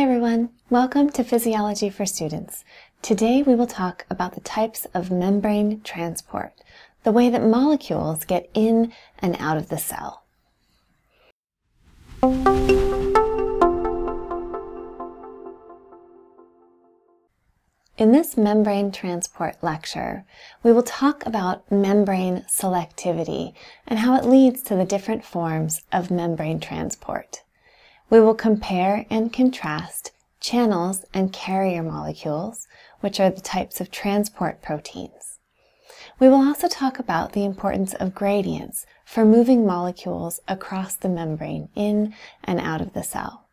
Hi everyone, welcome to Physiology for Students. Today we will talk about the types of membrane transport, the way that molecules get in and out of the cell. In this membrane transport lecture, we will talk about membrane selectivity and how it leads to the different forms of membrane transport. We will compare and contrast channels and carrier molecules, which are the types of transport proteins. We will also talk about the importance of gradients for moving molecules across the membrane in and out of the cell.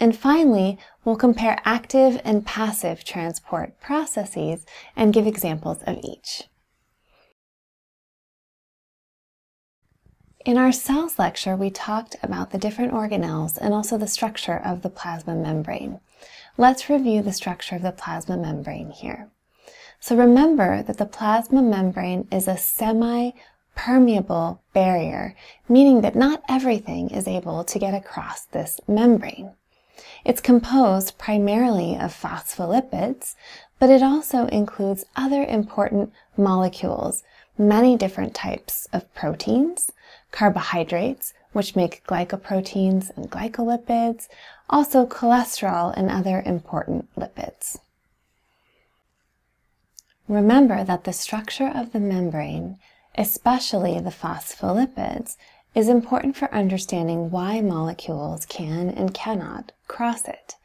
And finally, we'll compare active and passive transport processes and give examples of each. In our cells lecture, we talked about the different organelles and also the structure of the plasma membrane. Let's review the structure of the plasma membrane here. So remember that the plasma membrane is a semi-permeable barrier, meaning that not everything is able to get across this membrane. It's composed primarily of phospholipids, but it also includes other important molecules, many different types of proteins, carbohydrates, which make glycoproteins and glycolipids, also cholesterol and other important lipids. Remember that the structure of the membrane, especially the phospholipids, is important for understanding why molecules can and cannot cross it.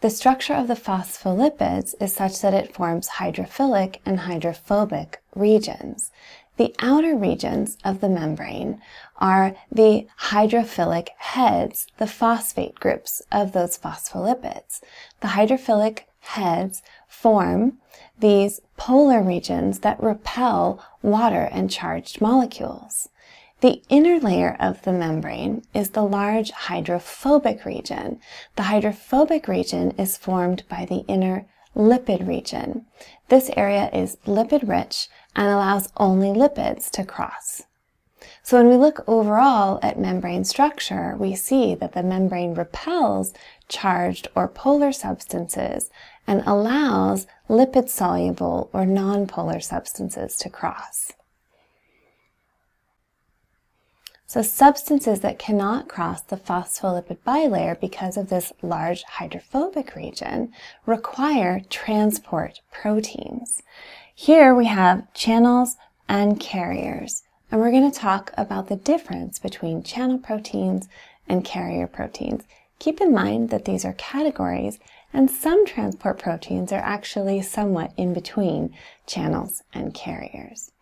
The structure of the phospholipids is such that it forms hydrophilic and hydrophobic regions. The outer regions of the membrane are the hydrophilic heads, the phosphate groups of those phospholipids. The hydrophilic heads form these polar regions that repel water and charged molecules. The inner layer of the membrane is the large hydrophobic region. The hydrophobic region is formed by the inner lipid region. This area is lipid-rich and allows only lipids to cross. So when we look overall at membrane structure, we see that the membrane repels charged or polar substances and allows lipid-soluble or non-polar substances to cross. So substances that cannot cross the phospholipid bilayer because of this large hydrophobic region require transport proteins. Here we have channels and carriers, and we're going to talk about the difference between channel proteins and carrier proteins. Keep in mind that these are categories, and some transport proteins are actually somewhat in between channels and carriers.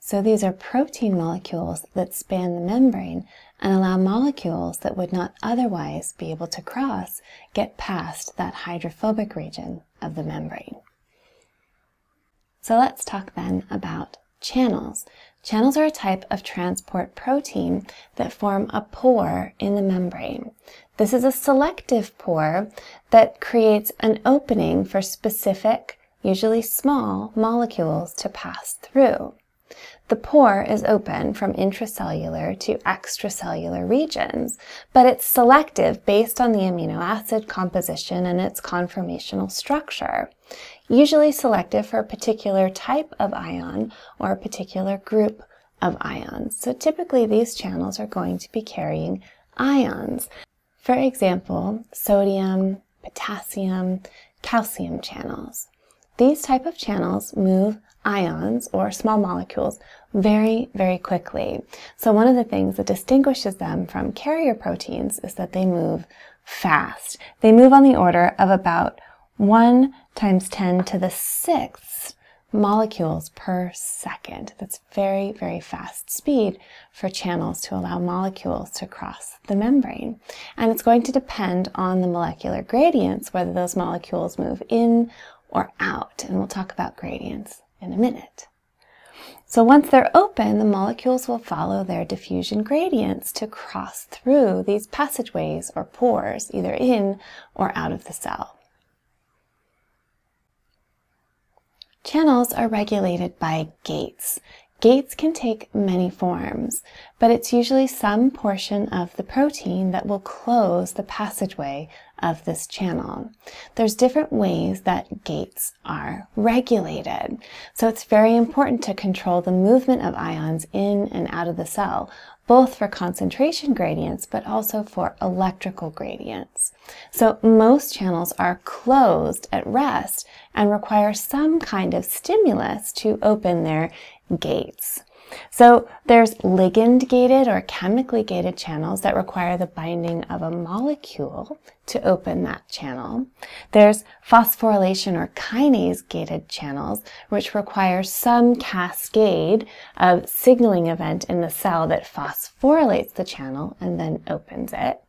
So these are protein molecules that span the membrane and allow molecules that would not otherwise be able to cross get past that hydrophobic region of the membrane. So let's talk then about channels. Channels are a type of transport protein that form a pore in the membrane. This is a selective pore that creates an opening for specific, usually small, molecules to pass through. The pore is open from intracellular to extracellular regions, but it's selective based on the amino acid composition and its conformational structure, usually selective for a particular type of ion or a particular group of ions. So typically these channels are going to be carrying ions. For example, sodium, potassium, calcium channels. These type of channels move ions or small molecules very, very quickly. So one of the things that distinguishes them from carrier proteins is that they move fast. They move on the order of about 1 × 10⁶ molecules per second. That's very, very fast speed for channels to allow molecules to cross the membrane. And it's going to depend on the molecular gradients, whether those molecules move in or out. And we'll talk about gradients in a minute. So once they're open, the molecules will follow their diffusion gradients to cross through these passageways or pores, either in or out of the cell. Channels are regulated by gates. Gates can take many forms, but it's usually some portion of the protein that will close the passageway of this channel. There's different ways that gates are regulated, so it's very important to control the movement of ions in and out of the cell, both for concentration gradients but also for electrical gradients. So most channels are closed at rest and require some kind of stimulus to open their gates. So there's ligand-gated or chemically-gated channels that require the binding of a molecule to open that channel. There's phosphorylation or kinase-gated channels, which require some cascade of signaling event in the cell that phosphorylates the channel and then opens it.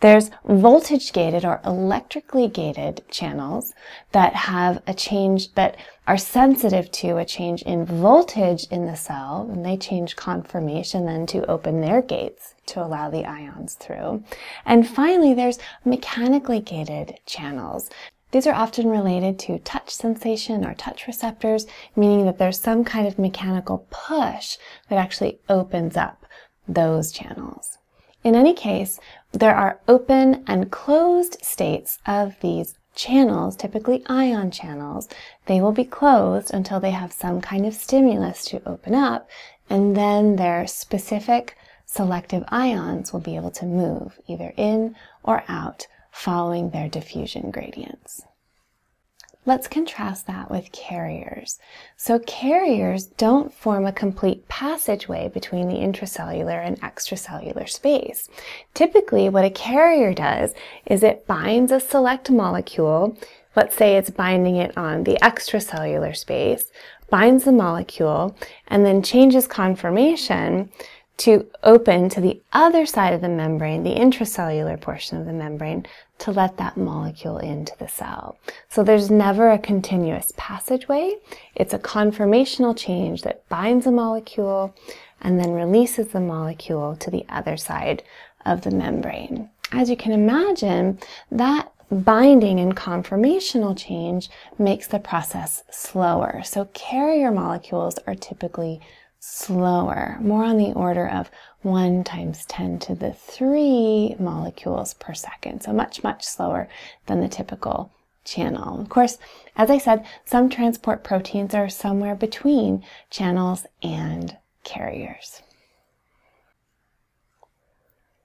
There's voltage-gated or electrically-gated channels that have a change that are sensitive to a change in voltage in the cell, and they change conformation then to open their gates to allow the ions through. And finally, there's mechanically-gated channels. These are often related to touch sensation or touch receptors, meaning that there's some kind of mechanical push that actually opens up those channels. In any case, there are open and closed states of these channels, typically ion channels. They will be closed until they have some kind of stimulus to open up, and then their specific selective ions will be able to move either in or out following their diffusion gradients. Let's contrast that with carriers. So carriers don't form a complete passageway between the intracellular and extracellular space. Typically, what a carrier does is it binds a select molecule. Let's say it's binding it on the extracellular space, binds the molecule, and then changes conformation to open to the other side of the membrane, the intracellular portion of the membrane, to let that molecule into the cell. So there's never a continuous passageway. It's a conformational change that binds a molecule and then releases the molecule to the other side of the membrane. As you can imagine, that binding and conformational change makes the process slower. So carrier molecules are typically slower, more on the order of 1 × 10³ molecules per second. So much, much slower than the typical channel. Of course, as I said, some transport proteins are somewhere between channels and carriers.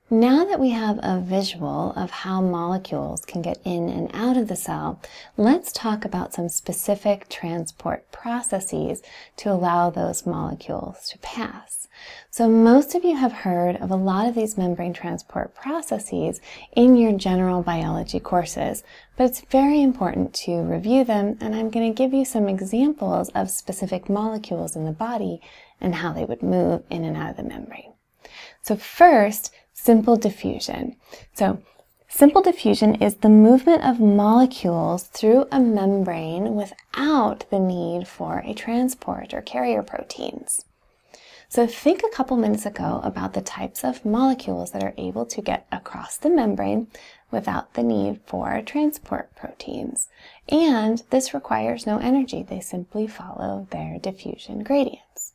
Now that we have a visual of how molecules can get in and out of the cell, let's talk about some specific transport processes to allow those molecules to pass. So most of you have heard of a lot of these membrane transport processes in your general biology courses, but it's very important to review them, and I'm going to give you some examples of specific molecules in the body and how they would move in and out of the membrane. So first, simple diffusion. So simple diffusion is the movement of molecules through a membrane without the need for a transport or carrier proteins. So think a couple minutes ago about the types of molecules that are able to get across the membrane without the need for transport proteins. And this requires no energy. They simply follow their diffusion gradients.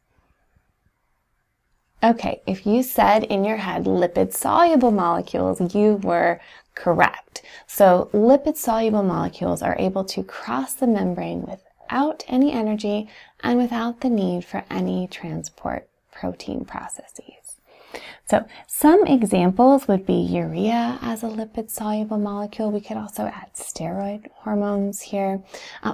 Okay, if you said in your head lipid-soluble molecules, you were correct. So lipid-soluble molecules are able to cross the membrane without any energy and without the need for any transport protein processes. So some examples would be urea as a lipid-soluble molecule. We could also add steroid hormones here.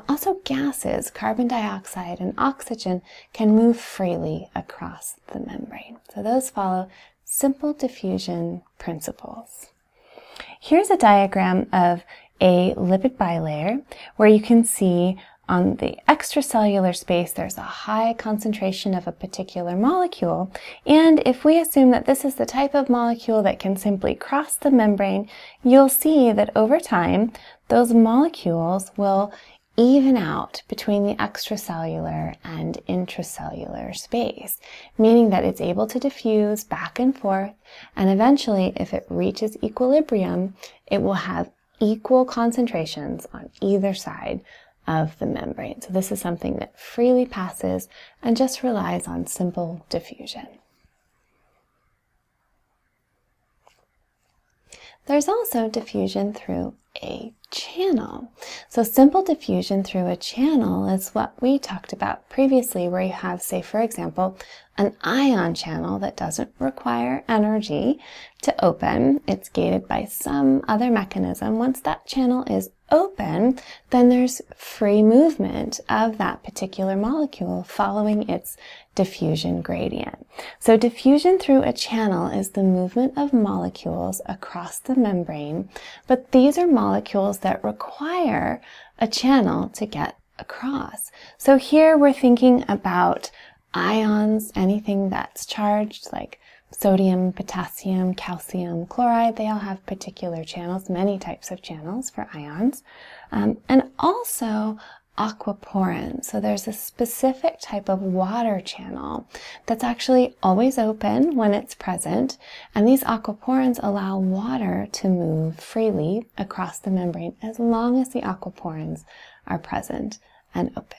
Also gases, carbon dioxide and oxygen, can move freely across the membrane. So those follow simple diffusion principles. Here's a diagram of a lipid bilayer where you can see on the extracellular space, there's a high concentration of a particular molecule, and if we assume that this is the type of molecule that can simply cross the membrane, you'll see that over time, those molecules will even out between the extracellular and intracellular space, meaning that it's able to diffuse back and forth, and eventually, if it reaches equilibrium, it will have equal concentrations on either side of the membrane. So this is something that freely passes and just relies on simple diffusion. There's also diffusion through a channel. So simple diffusion through a channel is what we talked about previously, where you have, say, for example, an ion channel that doesn't require energy to open. It's gated by some other mechanism. Once that channel is open, then there's free movement of that particular molecule following its diffusion gradient. So diffusion through a channel is the movement of molecules across the membrane, but these are molecules that require a channel to get across. So here we're thinking about ions, anything that's charged, like sodium, potassium, calcium, chloride. They all have particular channels, many types of channels for ions, and also aquaporins. So there's a specific type of water channel that's actually always open when it's present, and these aquaporins allow water to move freely across the membrane as long as the aquaporins are present and open.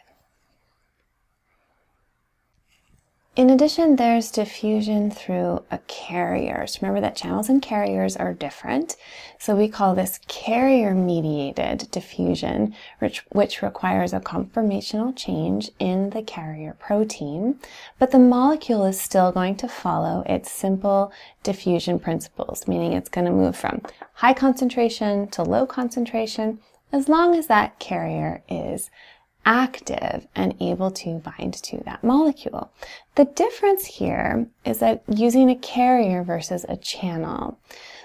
In addition, there's diffusion through a carrier. So remember that channels and carriers are different. So we call this carrier-mediated diffusion, which requires a conformational change in the carrier protein. But the molecule is still going to follow its simple diffusion principles, meaning it's going to move from high concentration to low concentration, as long as that carrier is active and able to bind to that molecule. The difference here is that using a carrier versus a channel.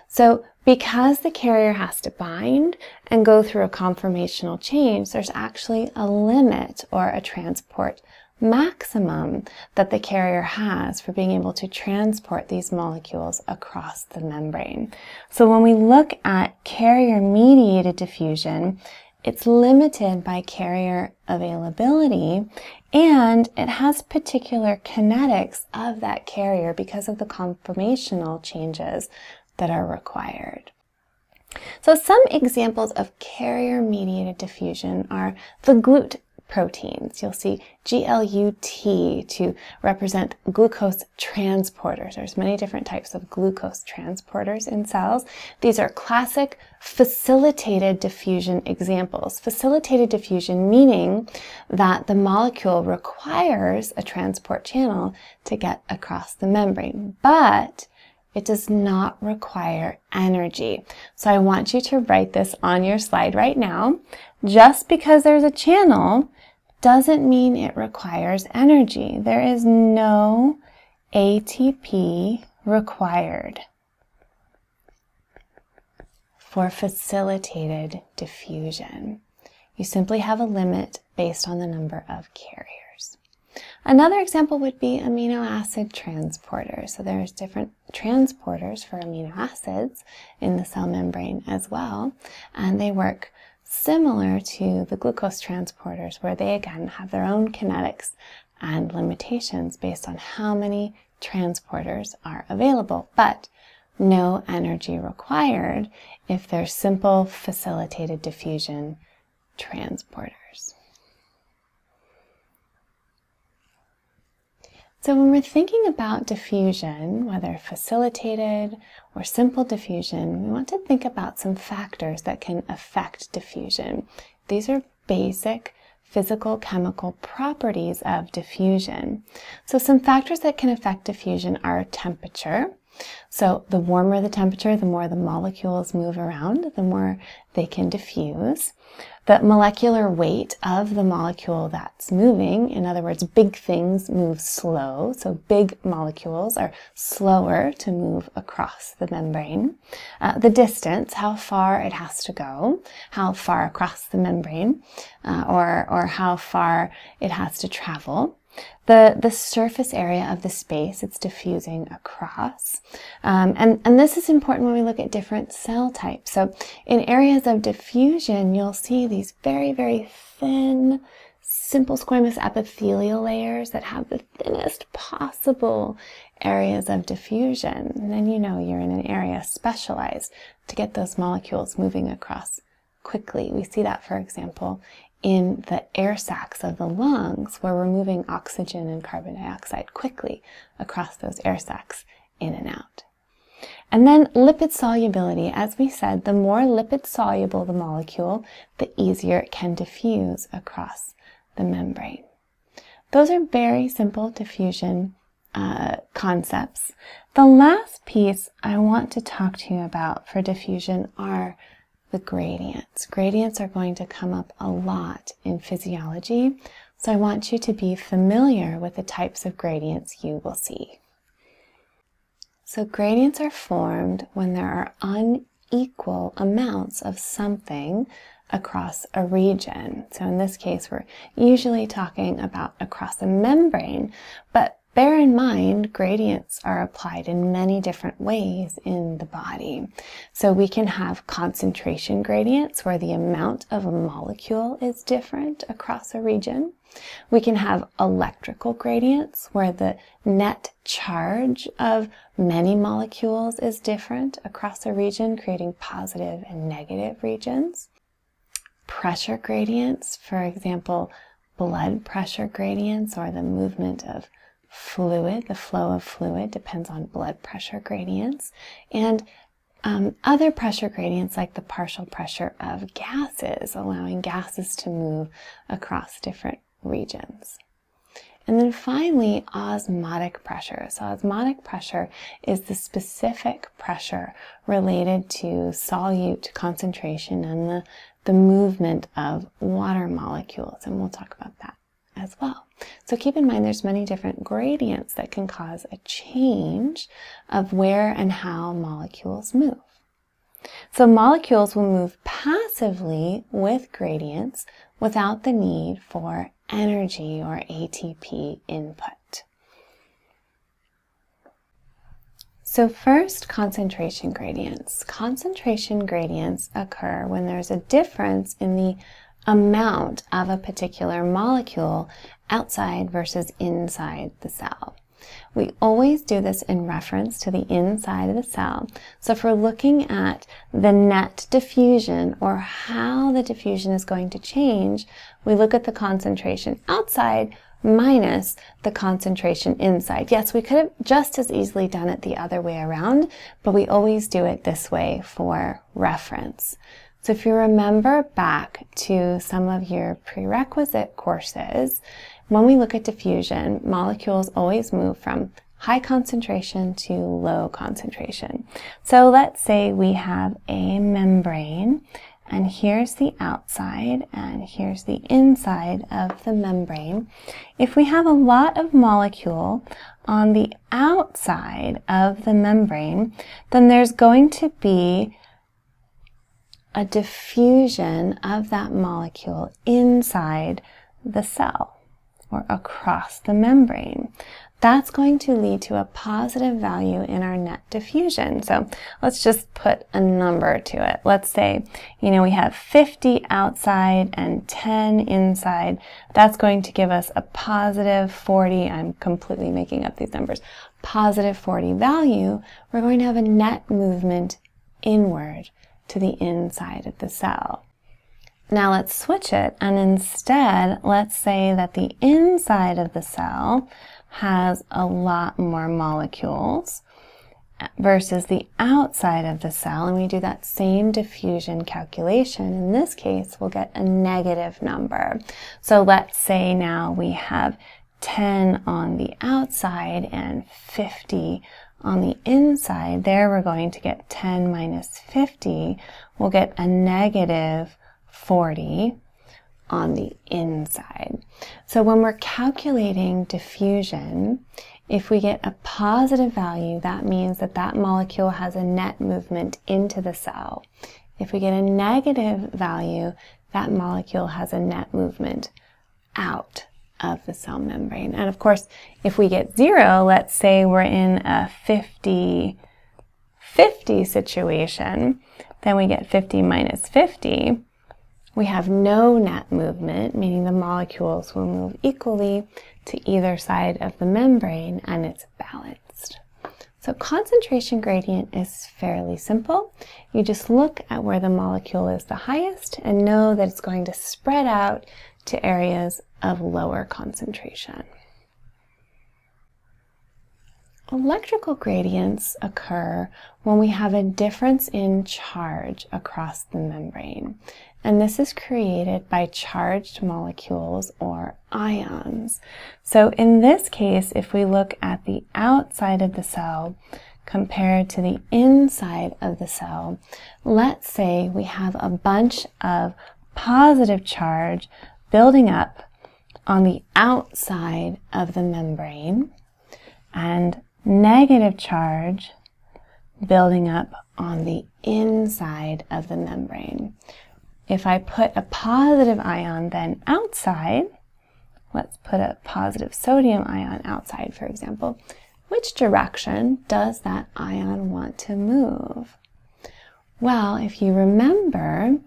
So because the carrier has to bind and go through a conformational change, there's actually a limit or a transport maximum that the carrier has for being able to transport these molecules across the membrane. So when we look at carrier-mediated diffusion, it's limited by carrier availability, and it has particular kinetics of that carrier because of the conformational changes that are required. So some examples of carrier-mediated diffusion are the GLUT proteins. You'll see GLUT to represent glucose transporters. There's many different types of glucose transporters in cells. These are classic facilitated diffusion examples. Facilitated diffusion meaning that the molecule requires a transport channel to get across the membrane, but it does not require energy. So I want you to write this on your slide right now. Just because there's a channel doesn't mean it requires energy. There is no ATP required for facilitated diffusion. You simply have a limit based on the number of carriers. Another example would be amino acid transporters. So there's different transporters for amino acids in the cell membrane as well, and they work similar to the glucose transporters, where they again have their own kinetics and limitations based on how many transporters are available, but no energy required if they're simple facilitated diffusion transporters. So when we're thinking about diffusion, whether facilitated or simple diffusion, we want to think about some factors that can affect diffusion. These are basic physical chemical properties of diffusion. So some factors that can affect diffusion are temperature. So the warmer the temperature, the more the molecules move around, the more they can diffuse. The molecular weight of the molecule that's moving, in other words, big things move slow, so big molecules are slower to move across the membrane. The distance, how far it has to go, how far across the membrane, or how far it has to travel. The surface area of the space it's diffusing across. And this is important when we look at different cell types. So in areas of diffusion, you'll see these very, very thin, simple squamous epithelial layers that have the thinnest possible areas of diffusion. And then you know you're in an area specialized to get those molecules moving across quickly. We see that, for example, in the air sacs of the lungs, we're removing oxygen and carbon dioxide quickly across those air sacs in and out. And then lipid solubility. As we said, the more lipid soluble the molecule, the easier it can diffuse across the membrane. Those are very simple diffusion concepts. The last piece I want to talk to you about for diffusion are the gradients. Gradients are going to come up a lot in physiology, so I want you to be familiar with the types of gradients you will see. So gradients are formed when there are unequal amounts of something across a region. So in this case, we're usually talking about across a membrane, but bear in mind, gradients are applied in many different ways in the body. So we can have concentration gradients where the amount of a molecule is different across a region. We can have electrical gradients where the net charge of many molecules is different across a region, creating positive and negative regions. Pressure gradients, for example, blood pressure gradients or the movement of fluid, the flow of fluid depends on blood pressure gradients. And other pressure gradients like the partial pressure of gases, allowing gases to move across different regions. And then finally, osmotic pressure. So osmotic pressure is the specific pressure related to solute concentration and the movement of water molecules, and we'll talk about that as well. So keep in mind there's many different gradients that can cause a change of where and how molecules move. So molecules will move passively with gradients without the need for energy or ATP input. So first, concentration gradients. Concentration gradients occur when there's a difference in the amount of a particular molecule outside versus inside the cell. We always do this in reference to the inside of the cell. So if we're looking at the net diffusion or how the diffusion is going to change, we look at the concentration outside minus the concentration inside. Yes, we could have just as easily done it the other way around, but we always do it this way for reference. So if you remember back to some of your prerequisite courses, when we look at diffusion, molecules always move from high concentration to low concentration. So let's say we have a membrane, and here's the outside, and here's the inside of the membrane. If we have a lot of molecule on the outside of the membrane, then there's going to be a diffusion of that molecule inside the cell or across the membrane. That's going to lead to a positive value in our net diffusion. So let's just put a number to it. Let's say, we have 50 outside and 10 inside. That's going to give us a positive 40. I'm completely making up these numbers. Positive 40 value. We're going to have a net movement inward to the inside of the cell. Now let's switch it, and instead let's say that the inside of the cell has a lot more molecules versus the outside of the cell, and we do that same diffusion calculation. In this case, we'll get a negative number. So let's say now we have 10 on the outside and 50 on the inside. There we're going to get 10 minus 50. We'll get a negative 40 on the inside. So when we're calculating diffusion, if we get a positive value, that means that that molecule has a net movement into the cell. If we get a negative value, that molecule has a net movement out of the cell membrane. And of course, if we get zero, let's say we're in a 50-50 situation, then we get 50 minus 50. We have no net movement, meaning the molecules will move equally to either side of the membrane and it's balanced. So concentration gradient is fairly simple. You just look at where the molecule is the highest and know that it's going to spread out to areas of lower concentration. Electrical gradients occur when we have a difference in charge across the membrane, and this is created by charged molecules or ions. So in this case, if we look at the outside of the cell compared to the inside of the cell, let's say we have a bunch of positive charge building up on the outside of the membrane and negative charge building up on the inside of the membrane. If I put a positive ion then outside, let's put a positive sodium ion outside, for example, which direction does that ion want to move? Well, if you remember,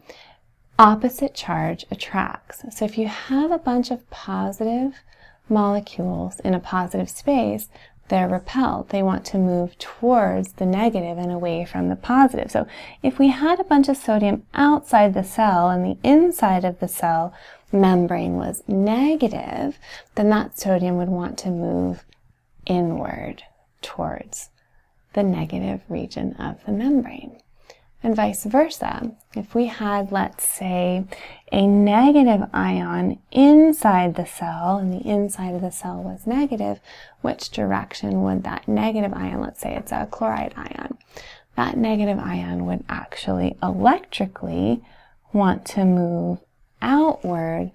opposite charge attracts. So if you have a bunch of positive molecules in a positive space, they're repelled. They want to move towards the negative and away from the positive. So if we had a bunch of sodium outside the cell and the inside of the cell membrane was negative, then that sodium would want to move inward towards the negative region of the membrane. And vice versa. If we had, let's say, a negative ion inside the cell, and the inside of the cell was negative, which direction would that negative ion, let's say it's a chloride ion, that negative ion would actually electrically want to move outward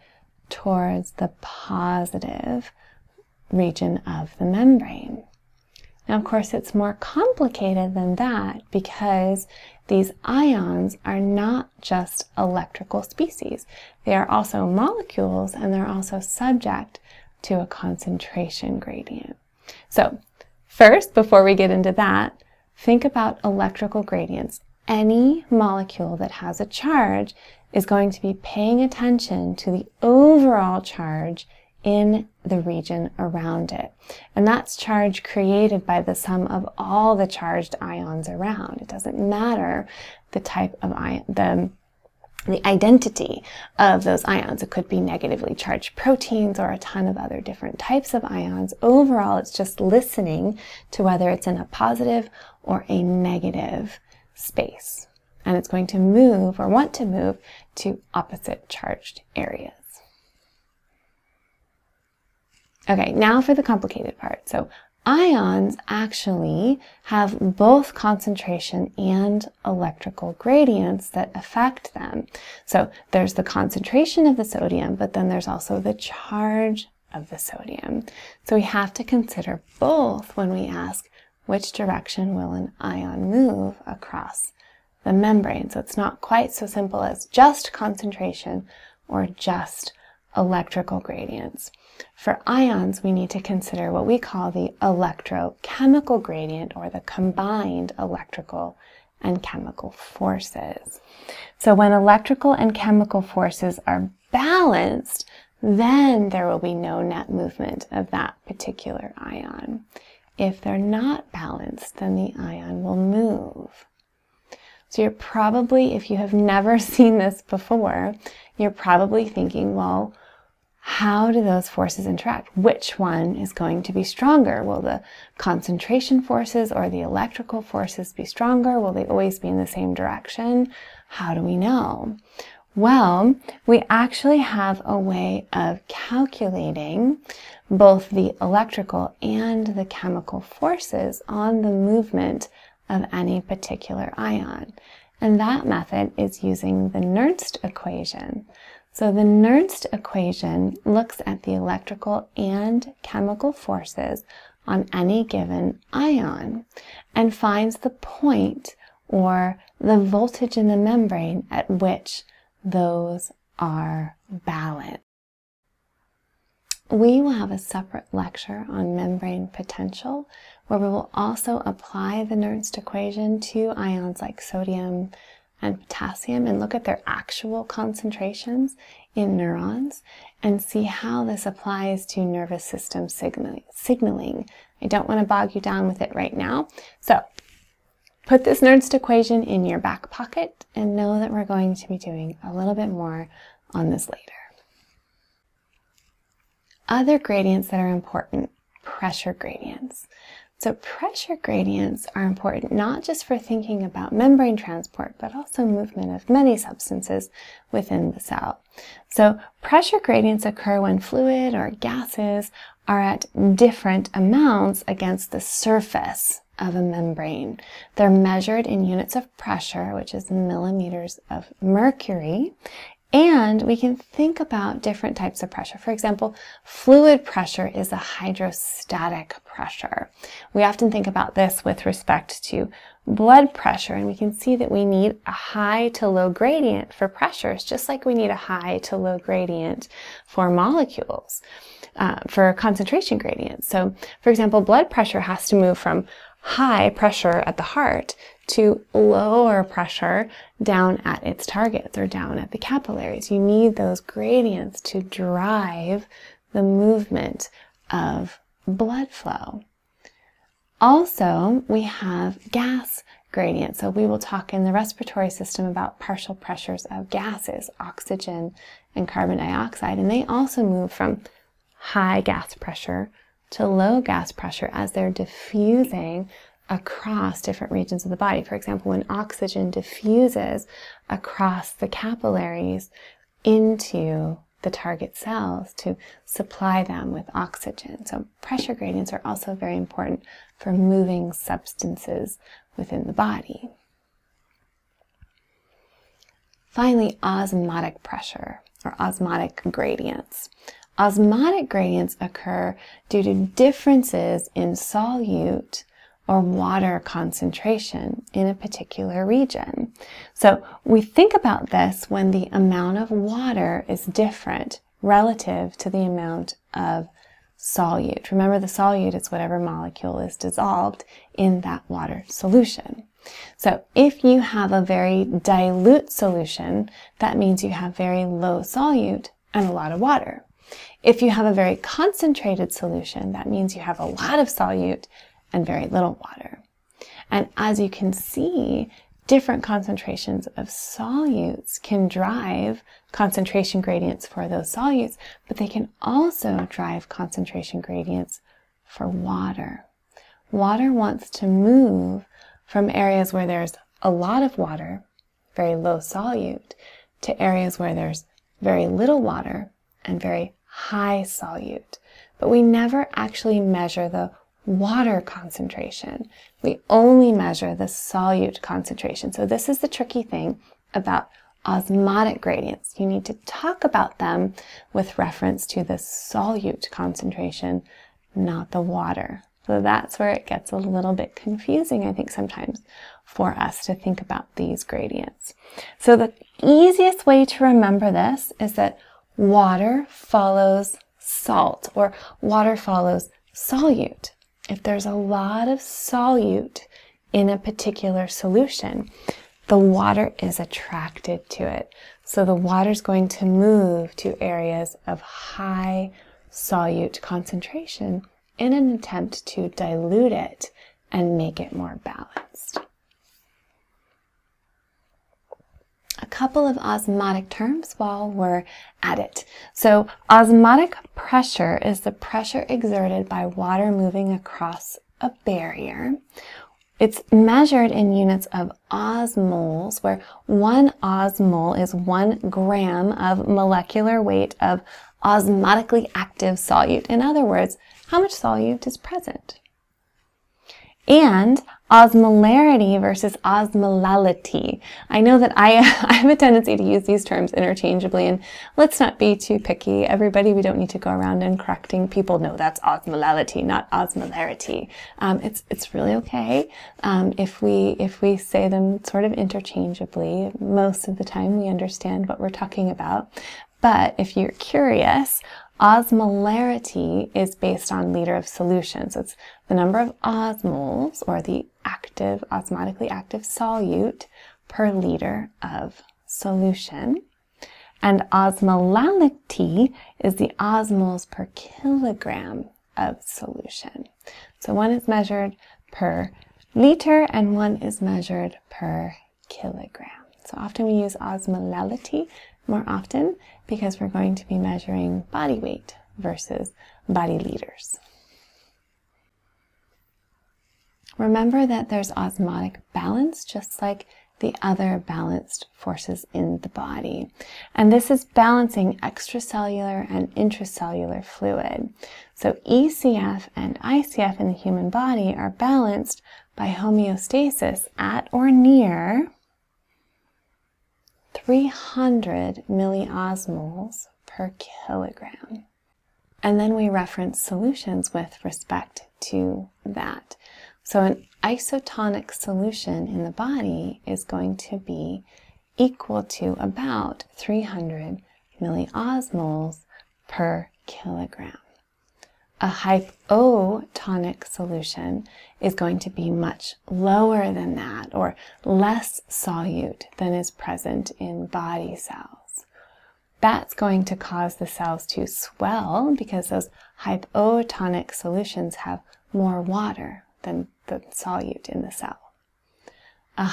towards the positive region of the membrane. Now, of course, it's more complicated than that because these ions are not just electrical species. They are also molecules, and they're also subject to a concentration gradient. So first, before we get into that, think about electrical gradients. Any molecule that has a charge is going to be paying attention to the overall charge in the region around it. And that's charge created by the sum of all the charged ions around. It doesn't matter the type of ion, the identity of those ions. It could be negatively charged proteins or a ton of other different types of ions. Overall, it's just listening to whether it's in a positive or a negative space. And it's going to move or want to move to opposite charged areas. Okay, now for the complicated part. So ions actually have both concentration and electrical gradients that affect them. So there's the concentration of the sodium, but then there's also the charge of the sodium. So we have to consider both when we ask which direction will an ion move across the membrane. So it's not quite so simple as just concentration or just electrical gradients. For ions, we need to consider what we call the electrochemical gradient, or the combined electrical and chemical forces. So when electrical and chemical forces are balanced, then there will be no net movement of that particular ion. If they're not balanced, then the ion will move. So you're probably, if you have never seen this before, you're probably thinking, well, how do those forces interact? Which one is going to be stronger? Will the concentration forces or the electrical forces be stronger? Will they always be in the same direction? How do we know? Well, we actually have a way of calculating both the electrical and the chemical forces on the movement of any particular ion. And that method is using the Nernst equation. So the Nernst equation looks at the electrical and chemical forces on any given ion and finds the point or the voltage in the membrane at which those are balanced. We will have a separate lecture on membrane potential where we will also apply the Nernst equation to ions like sodium and potassium and look at their actual concentrations in neurons and see how this applies to nervous system signaling I don't want to bog you down with it right now. So put this Nernst equation in your back pocket and know that we're going to be doing a little bit more on this later. Other gradients that are important, pressure gradients. So pressure gradients are important not just for thinking about membrane transport, but also movement of many substances within the cell. So pressure gradients occur when fluid or gases are at different amounts against the surface of a membrane. They're measured in units of pressure, which is millimeters of mercury. And we can think about different types of pressure. For example, fluid pressure is a hydrostatic pressure. We often think about this with respect to blood pressure, and we can see that we need a high to low gradient for pressures, just like we need a high to low gradient for molecules, for concentration gradients. So, for example, blood pressure has to move from high pressure at the heart to lower pressure down at its targets or down at the capillaries. You need those gradients to drive the movement of blood flow. Also, we have gas gradients. So we will talk in the respiratory system about partial pressures of gases, oxygen and carbon dioxide, and they also move from high gas pressure to low gas pressure as they're diffusing across different regions of the body. For example, when oxygen diffuses across the capillaries into the target cells to supply them with oxygen. So pressure gradients are also very important for moving substances within the body. Finally, osmotic pressure or osmotic gradients. Osmotic gradients occur due to differences in solute or water concentration in a particular region. So we think about this when the amount of water is different relative to the amount of solute. Remember, the solute is whatever molecule is dissolved in that water solution. So if you have a very dilute solution, that means you have very low solute and a lot of water. If you have a very concentrated solution, that means you have a lot of solute and very little water. And as you can see, different concentrations of solutes can drive concentration gradients for those solutes, but they can also drive concentration gradients for water. Water wants to move from areas where there's a lot of water, very low solute, to areas where there's very little water and very high solute. But we never actually measure the water concentration. We only measure the solute concentration. So this is the tricky thing about osmotic gradients. You need to talk about them with reference to the solute concentration, not the water. So that's where it gets a little bit confusing, I think, sometimes for us to think about these gradients. So the easiest way to remember this is that water follows salt, or water follows solute. If there's a lot of solute in a particular solution, the water is attracted to it. So the water's going to move to areas of high solute concentration in an attempt to dilute it and make it more balanced. A couple of osmotic terms while we're at it. So osmotic pressure is the pressure exerted by water moving across a barrier. It's measured in units of osmoles, where one osmole is 1 gram of molecular weight of osmotically active solute. In other words, how much solute is present. And osmolarity versus osmolality. I know that I have a tendency to use these terms interchangeably, and let's not be too picky. Everybody, we don't need to go around and correcting people. No, that's osmolality, not osmolarity. It's really okay if we say them sort of interchangeably. Most of the time we understand what we're talking about. But if you're curious, osmolarity is based on liter of solution. So it's the number of osmoles, or the active, osmotically active solute per liter of solution. And osmolality is the osmoles per kilogram of solution. So one is measured per liter and one is measured per kilogram. So often we use osmolality more often because we're going to be measuring body weight versus body liters. Remember that there's osmotic balance just like the other balanced forces in the body. And this is balancing extracellular and intracellular fluid. So ECF and ICF in the human body are balanced by homeostasis at or near 300 milliosmoles per kilogram. And then we reference solutions with respect to that. So an isotonic solution in the body is going to be equal to about 300 milliosmoles per kilogram. A hypotonic solution is going to be much lower than that, or less solute than is present in body cells. That's going to cause the cells to swell because those hypotonic solutions have more water than the solute in the cell. A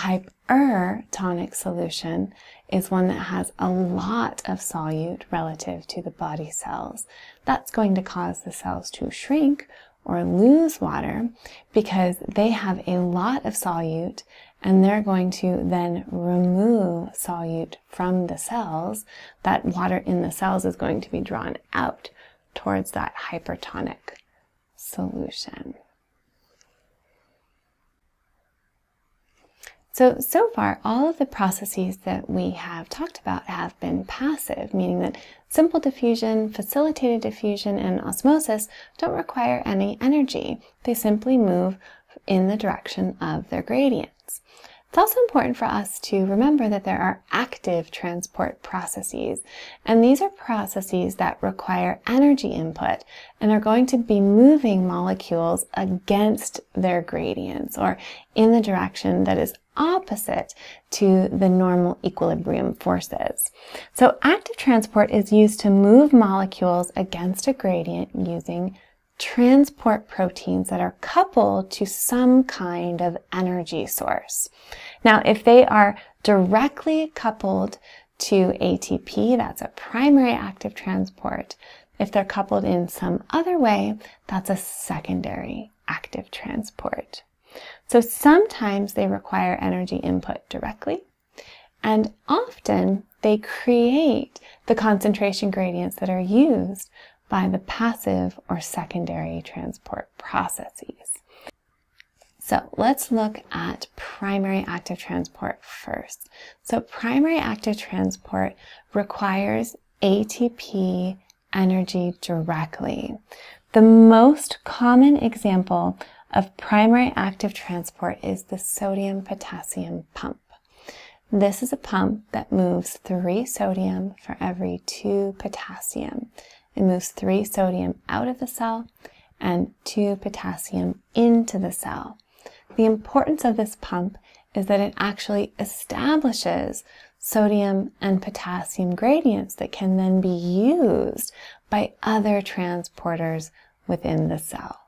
hypertonic solution is one that has a lot of solute relative to the body cells. That's going to cause the cells to shrink or lose water because they have a lot of solute and they're going to then remove solute from the cells. That water in the cells is going to be drawn out towards that hypertonic solution. So far, all of the processes that we have talked about have been passive, meaning that simple diffusion, facilitated diffusion, and osmosis don't require any energy. They simply move in the direction of their gradients. It's also important for us to remember that there are active transport processes, and these are processes that require energy input and are going to be moving molecules against their gradients or in the direction that is opposite to the normal equilibrium forces. So active transport is used to move molecules against a gradient using transport proteins that are coupled to some kind of energy source. Now, if they are directly coupled to ATP, that's a primary active transport. If they're coupled in some other way, that's a secondary active transport. So sometimes they require energy input directly, and often they create the concentration gradients that are used by the passive or secondary transport processes. So let's look at primary active transport first. So primary active transport requires ATP energy directly. The most common example of primary active transport is the sodium-potassium pump. This is a pump that moves 3 sodium for every 2 potassium. It moves 3 sodium out of the cell and 2 potassium into the cell. The importance of this pump is that it actually establishes sodium and potassium gradients that can then be used by other transporters within the cell.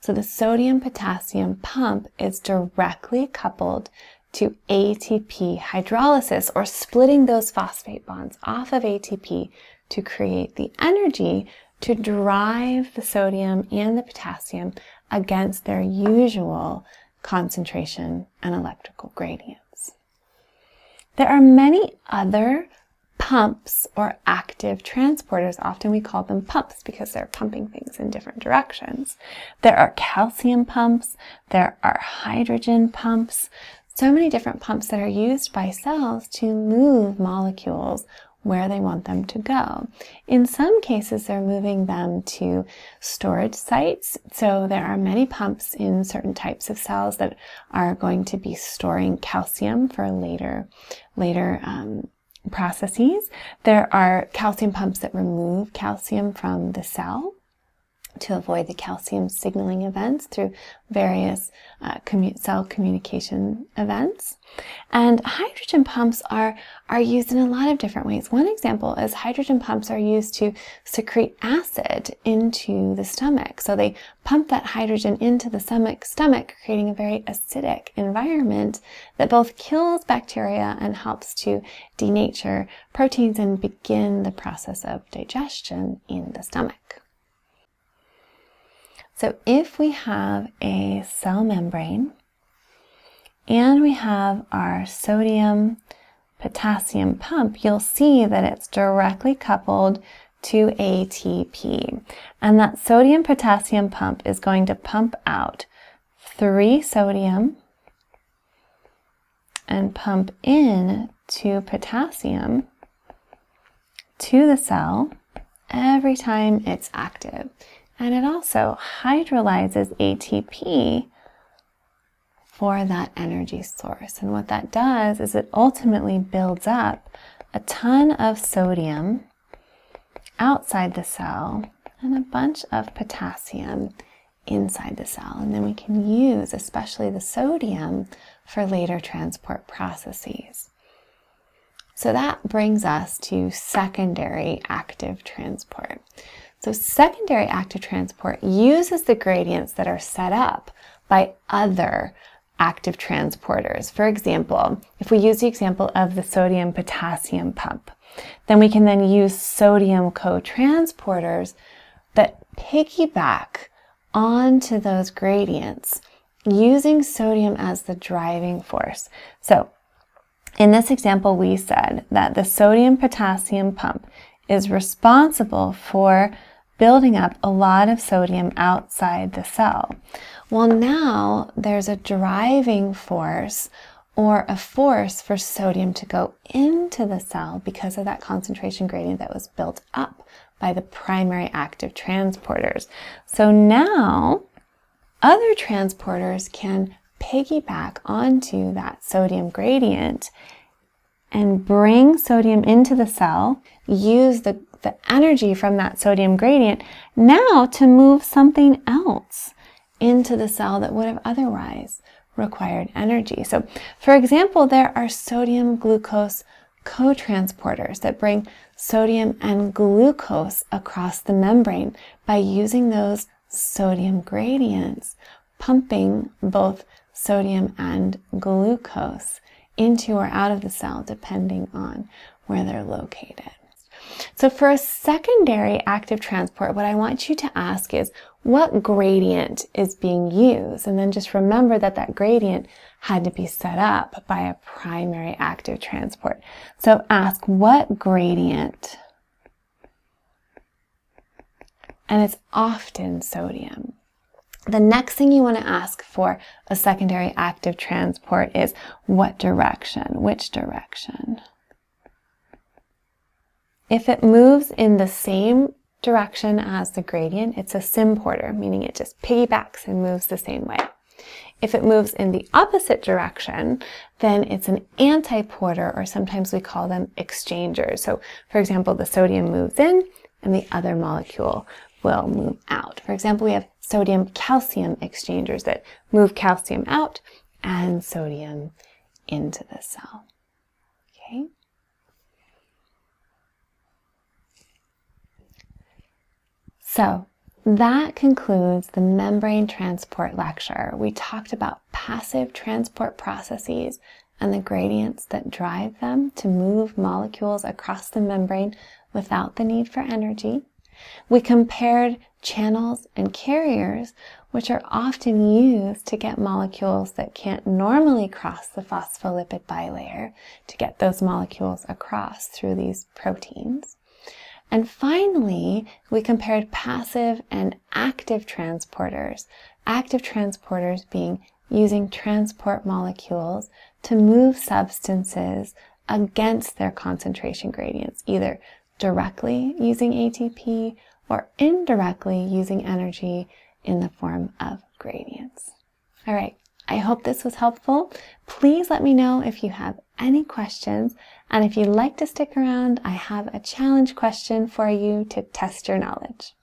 So the sodium-potassium pump is directly coupled to ATP hydrolysis, or splitting those phosphate bonds off of ATP to create the energy to drive the sodium and the potassium against their usual concentration and electrical gradients. There are many other pumps or active transporters. Often we call them pumps because they're pumping things in different directions. There are calcium pumps, there are hydrogen pumps, so many different pumps that are used by cells to move molecules where they want them to go. In some cases, they're moving them to storage sites. So there are many pumps in certain types of cells that are going to be storing calcium for later processes. There are calcium pumps that remove calcium from the cell. to avoid the calcium signaling events through various cell communication events. And hydrogen pumps are used in a lot of different ways. One example is hydrogen pumps are used to secrete acid into the stomach. So they pump that hydrogen into the stomach, creating a very acidic environment that both kills bacteria and helps to denature proteins and begin the process of digestion in the stomach. So if we have a cell membrane and we have our sodium-potassium pump, you'll see that it's directly coupled to ATP. And that sodium-potassium pump is going to pump out 3 sodium and pump in 2 potassium to the cell every time it's active. And it also hydrolyzes ATP for that energy source. And what that does is it ultimately builds up a ton of sodium outside the cell and a bunch of potassium inside the cell. And then we can use especially the sodium for later transport processes. So that brings us to secondary active transport. So secondary active transport uses the gradients that are set up by other active transporters. For example, if we use the example of the sodium-potassium pump, then we can then use sodium co-transporters that piggyback onto those gradients using sodium as the driving force. So in this example, we said that the sodium-potassium pump is responsible for building up a lot of sodium outside the cell. Well, now there's a driving force or a force for sodium to go into the cell because of that concentration gradient that was built up by the primary active transporters. So now other transporters can piggyback onto that sodium gradient and bring sodium into the cell, use the energy from that sodium gradient now to move something else into the cell that would have otherwise required energy. So for example, there are sodium glucose co-transporters that bring sodium and glucose across the membrane by using those sodium gradients, pumping both sodium and glucose into or out of the cell depending on where they're located. So for a secondary active transport, what I want you to ask is what gradient is being used? And then just remember that that gradient had to be set up by a primary active transport. So ask what gradient, and it's often sodium. The next thing you want to ask for a secondary active transport is what direction, which direction. If it moves in the same direction as the gradient, it's a symporter, meaning it just piggybacks and moves the same way. If it moves in the opposite direction, then it's an antiporter, or sometimes we call them exchangers. So for example, the sodium moves in and the other molecule will move out. For example, we have sodium-calcium exchangers that move calcium out and sodium into the cell. Okay. So that concludes the membrane transport lecture. We talked about passive transport processes and the gradients that drive them to move molecules across the membrane without the need for energy. We compared channels and carriers, which are often used to get molecules that can't normally cross the phospholipid bilayer, to get those molecules across through these proteins. And finally, we compared passive and active transporters being using transport molecules to move substances against their concentration gradients, either directly using ATP or indirectly using energy in the form of gradients. All right, I hope this was helpful. Please let me know if you have any questions, and if you'd like to stick around, I have a challenge question for you to test your knowledge.